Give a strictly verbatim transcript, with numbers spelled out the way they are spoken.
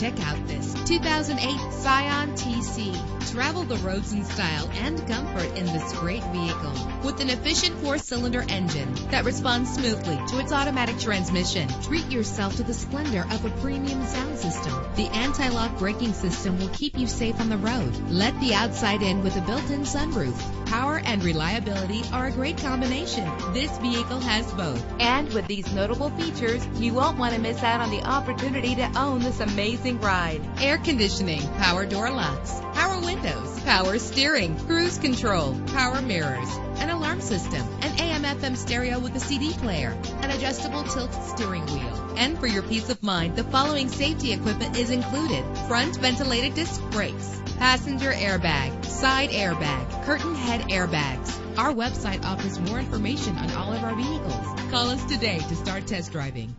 Check out this two thousand eight Scion T C. Travel the roads in style and comfort in this great vehicle. With an efficient four-cylinder engine that responds smoothly to its automatic transmission, treat yourself to the splendor of a premium sound system. The anti-lock braking system will keep you safe on the road. Let the outside in with a built-in sunroof. Power and reliability are a great combination. This vehicle has both. And with these notable features, you won't want to miss out on the opportunity to own this amazing ride. Air conditioning, power door locks, power windows, power steering, cruise control, power mirrors, an alarm system, an A M F M stereo with a C D player, an adjustable tilt steering wheel. And for your peace of mind, the following safety equipment is included: front ventilated disc brakes, passenger airbag, side airbag, curtain head airbags. Our website offers more information on all of our vehicles. Call us today to start test driving.